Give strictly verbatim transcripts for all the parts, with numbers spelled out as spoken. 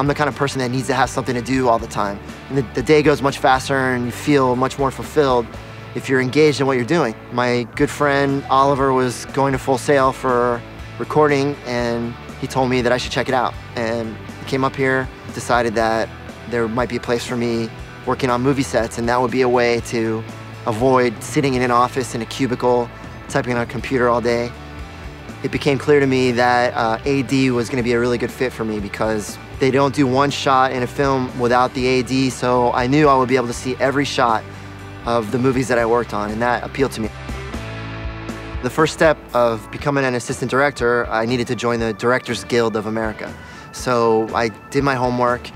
I'm the kind of person that needs to have something to do all the time. And the, the day goes much faster and you feel much more fulfilled if you're engaged in what you're doing. My good friend Oliver was going to Full Sail for recording and he told me that I should check it out. And I came up here, decided that there might be a place for me working on movie sets, and that would be a way to avoid sitting in an office in a cubicle, typing on a computer all day. It became clear to me that uh, A D was gonna be a really good fit for me because they don't do one shot in a film without the A D, so I knew I would be able to see every shot of the movies that I worked on, and that appealed to me. The first step of becoming an assistant director, I needed to join the Directors Guild of America. So I did my homework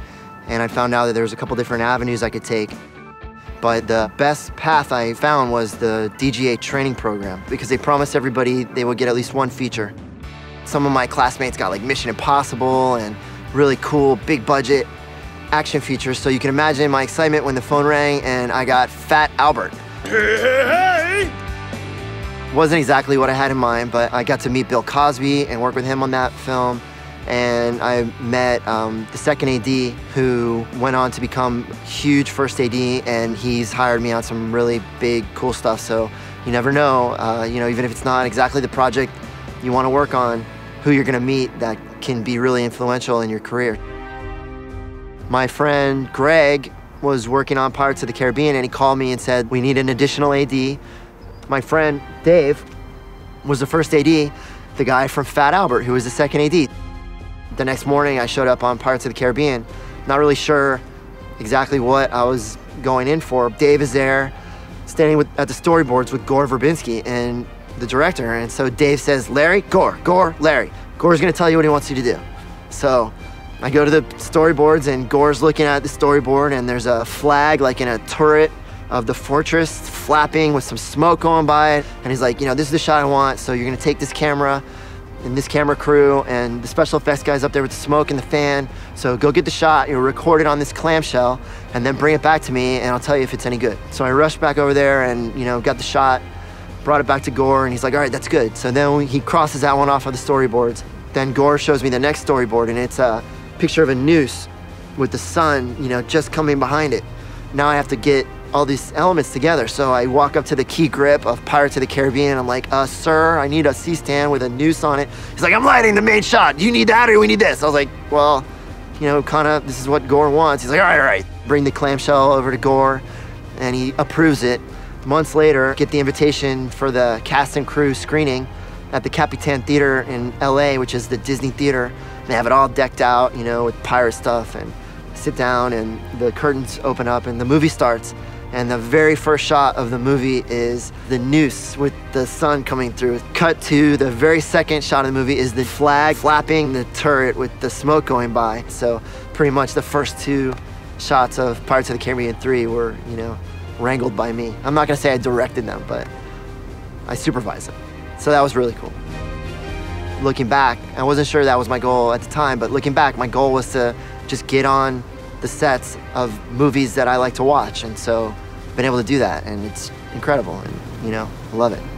and I found out that there was a couple different avenues I could take. But the best path I found was the D G A training program because they promised everybody they would get at least one feature. Some of my classmates got like Mission Impossible and really cool big budget action features. So you can imagine my excitement when the phone rang and I got Fat Albert. Hey, hey, hey. Wasn't exactly what I had in mind, but I got to meet Bill Cosby and work with him on that film. And I met um, the second A D who went on to become huge first A D, and he's hired me on some really big, cool stuff. So you never know, uh, you know, even if it's not exactly the project you want to work on, who you're going to meet that can be really influential in your career. My friend Greg was working on Pirates of the Caribbean and he called me and said, we need an additional A D. My friend Dave was the first A D, the guy from Fat Albert, who was the second A D. The next morning I showed up on Pirates of the Caribbean, not really sure exactly what I was going in for. Dave is there, standing with, at the storyboards with Gore Verbinski and the director, and so Dave says, Larry, Gore, Gore, Larry. Gore's gonna tell you what he wants you to do. So I go to the storyboards and Gore's looking at the storyboard and there's a flag like in a turret of the fortress flapping with some smoke going by it. And he's like, you know, this is the shot I want, so you're gonna take this camera and this camera crew and the special effects guys up there with the smoke and the fan. So go get the shot, you'll record it on this clamshell and then bring it back to me and I'll tell you if it's any good. So I rushed back over there and, you know, got the shot, brought it back to Gore and he's like, all right, that's good. So then he crosses that one off of the storyboards. Then Gore shows me the next storyboard and it's a picture of a noose with the sun, you know, just coming behind it. Now I have to get all these elements together. So I walk up to the key grip of Pirates of the Caribbean and I'm like, uh, sir, I need a C-stand with a noose on it. He's like, I'm lighting the main shot. You need that or we need this. I was like, well, you know, kind of, this is what Gore wants. He's like, all right, all right. Bring the clamshell over to Gore and he approves it. Months later, get the invitation for the cast and crew screening at the Capitan Theater in L A, which is the Disney theater. They have it all decked out, you know, with pirate stuff, and sit down and the curtains open up and the movie starts. And the very first shot of the movie is the noose with the sun coming through. Cut to the very second shot of the movie is the flag flapping the turret with the smoke going by. So pretty much the first two shots of Pirates of the Caribbean three were, you know, wrangled by me. I'm not gonna say I directed them, but I supervised them. So that was really cool. Looking back, I wasn't sure that was my goal at the time, but looking back, my goal was to just get on the sets of movies that I like to watch. And so been able to do that, and it's incredible, and you know, I love it.